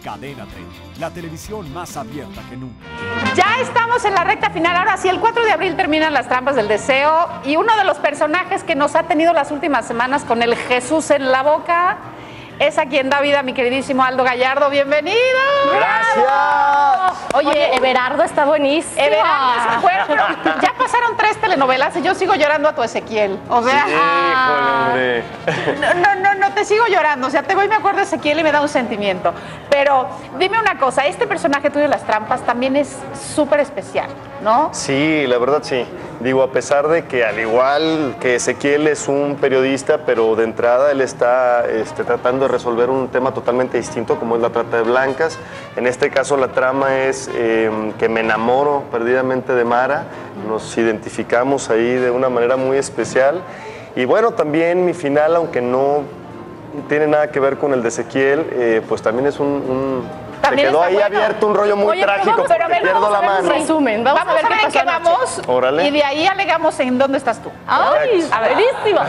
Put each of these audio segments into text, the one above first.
Cadena 30, la televisión más abierta que nunca. Ya estamos en la recta final. Ahora sí, el 4 de abril terminan Las Trampas del Deseo, y uno de los personajes que nos ha tenido las últimas semanas con el Jesús en la boca es a quien da vida mi queridísimo Aldo Gallardo. ¡Bienvenido! ¡Gracias! Oye, Everardo está buenísimo. Everardo, bueno, ya pasaron 3 telenovelas y yo sigo llorando a tu Ezequiel. O sea, sí, híjole, hombre. No, te sigo llorando. O sea, te voy y me acuerdo de Ezequiel y me da un sentimiento. Pero dime una cosa, este personaje tuyo de Las Trampas también es súper especial, ¿no? Sí, la verdad sí. Digo, a pesar de que al igual que Ezequiel es un periodista, pero de entrada él está tratando de resolver un tema totalmente distinto como es la trata de blancas. En este caso la trama es que me enamoro perdidamente de Mara, nos identificamos ahí de una manera muy especial. Y bueno, también mi final, aunque no tiene nada que ver con el de Ezequiel, pues también es se quedó ahí abierto un rollo muy trágico, pero pierdo la mano. Resumen, vamos a ver qué pasó, vamos. Órale. Y de ahí alegamos en dónde estás tú. ¡Ay, buenísimo!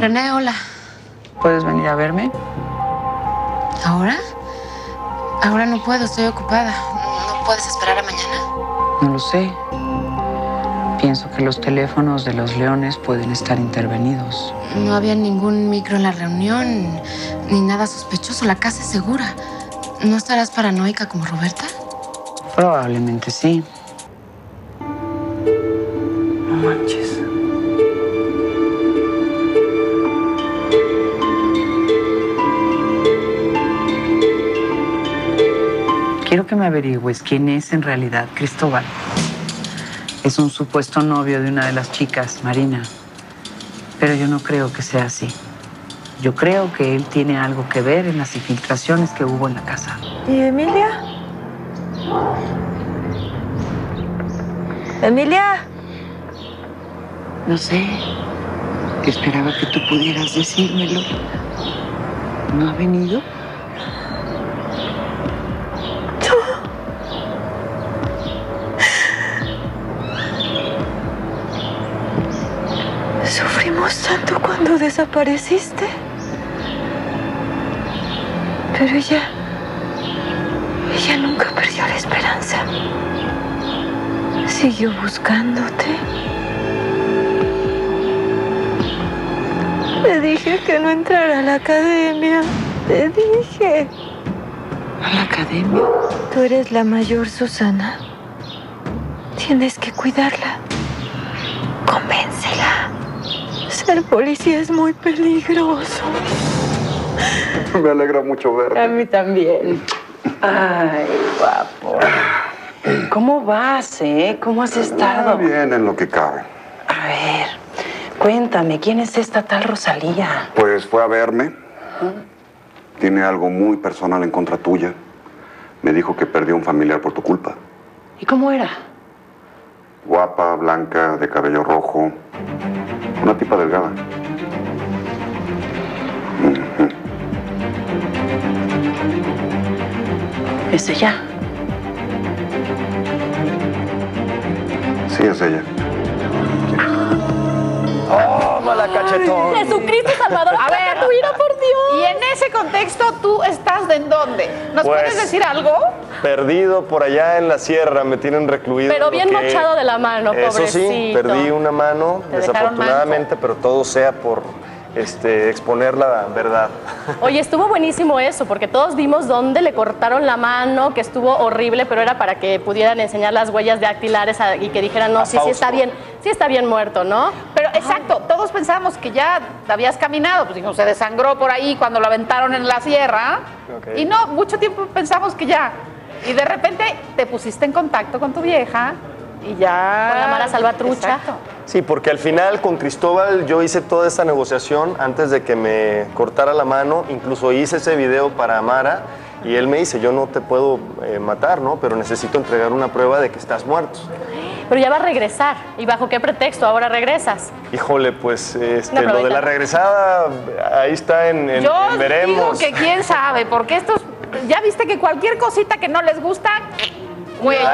René, hola. ¿Puedes venir a verme? ¿Ahora? Ahora no puedo, estoy ocupada. ¿No puedes esperar a mañana? No lo sé. Pienso que los teléfonos de los leones pueden estar intervenidos. No había ningún micro en la reunión, ni nada sospechoso. La casa es segura. ¿No estarás paranoica como Roberta? Probablemente sí. No manches. Quiero que me averigües quién es en realidad Cristóbal. Es un supuesto novio de una de las chicas, Marina. Pero yo no creo que sea así. Yo creo que él tiene algo que ver en las infiltraciones que hubo en la casa. ¿Y Emilia? ¿Emilia? No sé. Esperaba que tú pudieras decírmelo. ¿No ha venido? Tanto cuando desapareciste, pero ella nunca perdió la esperanza, siguió buscándote. Te dije que no entrara a la academia, te dije. ¿A la academia? Tú eres la mayor, Susana, tienes que cuidarla, convéncela. Ser policía es muy peligroso. Me alegra mucho verte. A mí también. Ay, guapo. ¿Cómo vas, ¿Cómo has estado? Muy bien, en lo que cabe. A ver, cuéntame, ¿quién es esta tal Rosalía? Pues fue a verme. Tiene algo muy personal en contra tuya. Me dijo que perdió un familiar por tu culpa. ¿Y cómo era? Guapa, blanca, de cabello rojo. Una tipa delgada. ¿Es ella? Sí, es ella. ¡Oh, mala cachetón! ¡Jesucristo Salvador! ¡A ver, tu ira, por Dios! Y en ese contexto, ¿tú estás de en dónde? ¿Nos puedes decir algo? Perdido por allá en la sierra, me tienen recluido. Pero bien mochado de la mano, pobrecito. Eso sí, perdí una mano, desafortunadamente, pero todo sea por exponer la verdad. Oye, estuvo buenísimo eso, porque todos vimos dónde le cortaron la mano, que estuvo horrible, pero era para que pudieran enseñar las huellas dactilares y que dijeran, no, sí, sí está bien muerto, ¿no? Pero exacto, todos pensábamos que ya habías caminado, pues digo, se desangró por ahí cuando lo aventaron en la sierra. Y no, mucho tiempo pensamos que ya... Y de repente te pusiste en contacto con tu vieja y ya... Con la Mara Salvatrucha. Exacto. Sí, porque al final con Cristóbal yo hice toda esa negociación antes de que me cortara la mano. Incluso hice ese video para Mara y él me dice, yo no te puedo matar, ¿no? Pero necesito entregar una prueba de que estás muerto. Pero ya va a regresar. ¿Y bajo qué pretexto ahora regresas? Híjole, pues lo de la regresada, ahí está en veremos. Yo digo que quién sabe, porque estos... Ya viste que cualquier cosita que no les gusta, bueno.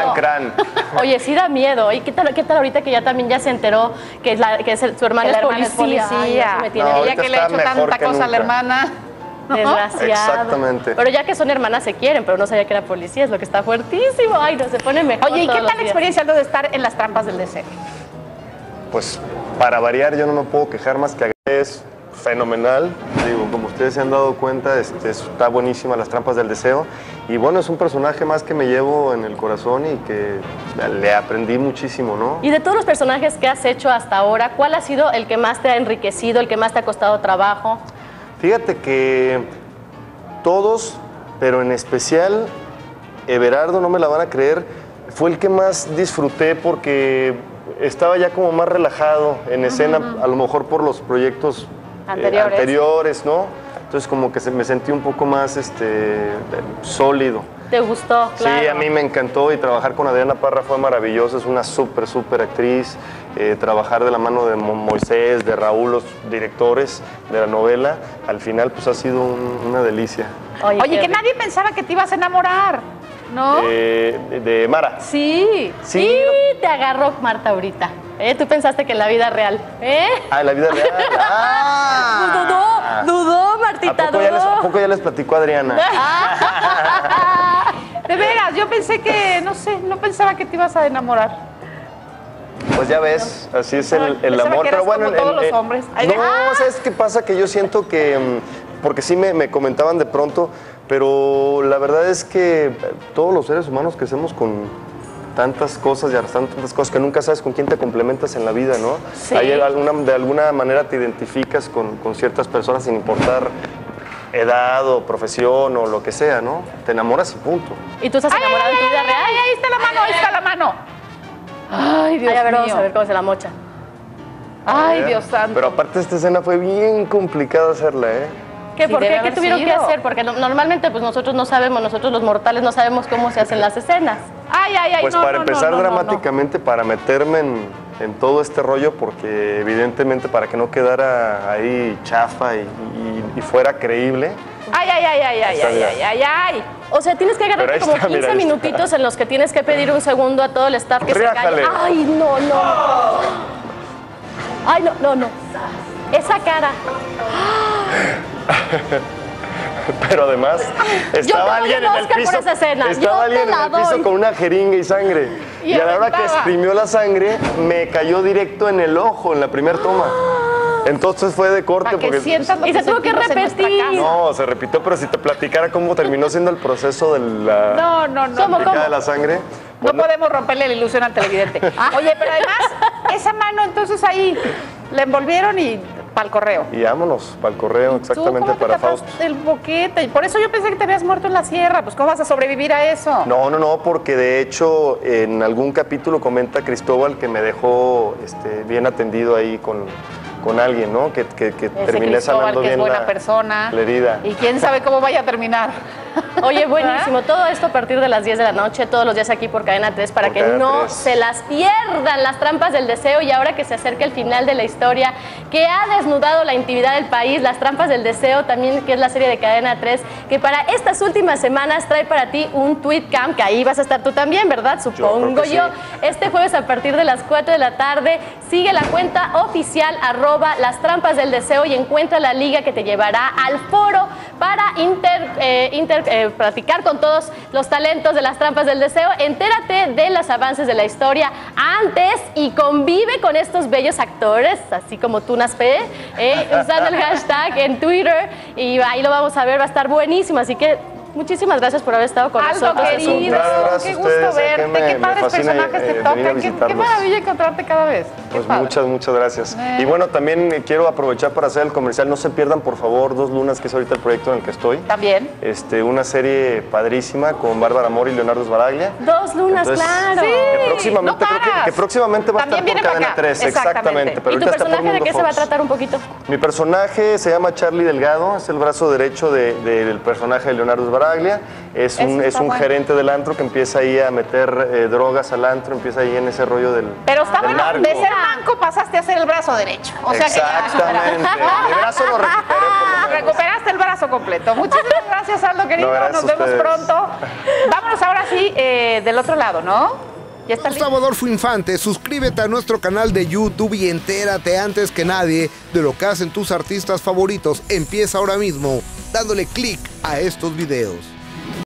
Oye, sí da miedo. ¿Y qué tal ahorita que ya también ya se enteró que su hermana es policía? Ay, me tiene. No, ella que le ha hecho tanta cosa a la hermana. Desgraciado. Exactamente. Pero ya que son hermanas se quieren, pero no sabía que era policía, es lo que está fuertísimo. Ay, no, se pone mejor. Oye, ¿y qué tal experiencia Aldo de estar en las trampas del deseo? Pues para variar yo no me puedo quejar más que es fenomenal. Digo, como ustedes se han dado cuenta, está buenísima las trampas del deseo. Y bueno, es un personaje más que me llevo en el corazón y que le aprendí muchísimo, ¿no? Y de todos los personajes que has hecho hasta ahora, ¿cuál ha sido el que más te ha enriquecido, el que más te ha costado trabajo? Fíjate que todos, pero en especial Everardo, no me la van a creer, fue el que más disfruté porque estaba ya como más relajado en escena, a lo mejor por los proyectos anteriores, ¿no? Entonces como que me sentí un poco más sólido. ¿Te gustó? Claro. Sí, a mí me encantó y trabajar con Adriana Parra fue maravilloso, es una súper, súper actriz. Trabajar de la mano de Moisés, de Raúl, los directores de la novela, al final pues ha sido una delicia. Oye, que nadie pensaba que te ibas a enamorar. ¿No? De Mara. Sí. Sí. Y te agarró Marta ahorita. Tú pensaste que en la vida real. Ah, en la vida real. Ah. Dudó, Martita. ¿A poco ya les platicó Adriana? De veras, yo pensé que, no sé, no pensaba que te ibas a enamorar. Pues ya ves, así es el amor. Pero bueno, como todos los hombres. No, ¿sabes qué pasa? Que yo siento que, porque sí me comentaban de pronto, pero la verdad es que todos los seres humanos crecemos con tantas cosas y arrastrando tantas cosas que nunca sabes con quién te complementas en la vida, ¿no? Sí. De alguna manera te identificas con ciertas personas sin importar edad o profesión o lo que sea, ¿no? Te enamoras y punto. ¿Y tú estás enamorado de tu vida real? Ahí está la mano, ahí está la mano. Ay, Dios mío. Vamos a ver cómo se la mocha. Ay, Dios santo. Pero aparte esta escena fue bien complicada hacerla, ¿eh? ¿Qué tuvieron que hacer? Porque normalmente pues nosotros no sabemos, nosotros los mortales no sabemos cómo se hacen las escenas. Pues para empezar dramáticamente, para meterme en todo este rollo, porque evidentemente para que no quedara ahí chafa y fuera creíble. O sea, tienes que agarrarte como 15 minutitos en los que tienes que pedir un segundo a todo el staff que se calle. Ay, no, no. Ay, no, no, no. Esa cara. Pero además, estaba alguien en el piso. Estaba alguien en el piso con una jeringa y sangre. Y a la hora que exprimió la sangre, me cayó directo en el ojo en la primera toma. Entonces fue de corte porque se tuvo que repetir. No, se repitió, pero si te platicara cómo terminó siendo el proceso de la de la sangre. Pues no podemos romperle la ilusión al televidente. Oye, pero además, esa mano entonces ahí la envolvieron y para el correo. Y vámonos, para el correo, exactamente, para Fausto. El boquete, y por eso yo pensé que te habías muerto en la sierra, pues ¿cómo vas a sobrevivir a eso? No, no, no, porque de hecho en algún capítulo comenta Cristóbal que me dejó bien atendido ahí con alguien, ¿no? Que terminé sanando bien la herida. Y quién sabe cómo vaya a terminar. Oye, buenísimo. Todo esto a partir de las 10 de la noche, todos los días aquí por Cadena 3, para que no se las pierdan las trampas del deseo. Y ahora que se acerca el final de la historia, que ha desnudado la intimidad del país, las trampas del deseo, también que es la serie de Cadena 3, que para estas últimas semanas trae para ti un tweet camp, que ahí vas a estar tú también, ¿verdad? Supongo yo. Este jueves a partir de las 4 de la tarde, sigue la cuenta oficial Las Trampas del Deseo y encuentra la liga que te llevará al foro para practicar con todos los talentos de las trampas del deseo. Entérate de los avances de la historia antes y convive con estos bellos actores, así como tú, Naspe, usando el hashtag en Twitter, y ahí lo vamos a ver, va a estar buenísimo, así que muchísimas gracias por haber estado con nosotros. Aldo, querido, qué gusto verte, qué padres personajes te tocan, qué maravilla encontrarte cada vez. Pues muchas gracias. Y bueno, también quiero aprovechar para hacer el comercial, no se pierdan por favor Dos Lunas, que es ahorita el proyecto en el que estoy. También. Una serie padrísima con Bárbara Mori y Leonardo Sbaraglia. Dos Lunas, claro. Que próximamente va a estar por Cadena 3, exactamente. ¿Y tu personaje de qué se va a tratar un poquito? Mi personaje se llama Charlie Delgado, es el brazo derecho del personaje de Leonardo Sbaraglia. Es un gerente del antro que empieza ahí a meter drogas al antro, empieza ahí en ese rollo del... Pero está bueno, de ser manco pasaste a ser el brazo derecho. O sea, exactamente. El brazo lo recuperé por lo menos. Recuperaste el brazo completo. Muchísimas gracias, Aldo, querido. Nos vemos pronto. Vámonos ahora sí del otro lado, ¿no? Gustavo Adolfo Infante, suscríbete a nuestro canal de YouTube y entérate antes que nadie de lo que hacen tus artistas favoritos. Empieza ahora mismo dándole clic a estos videos.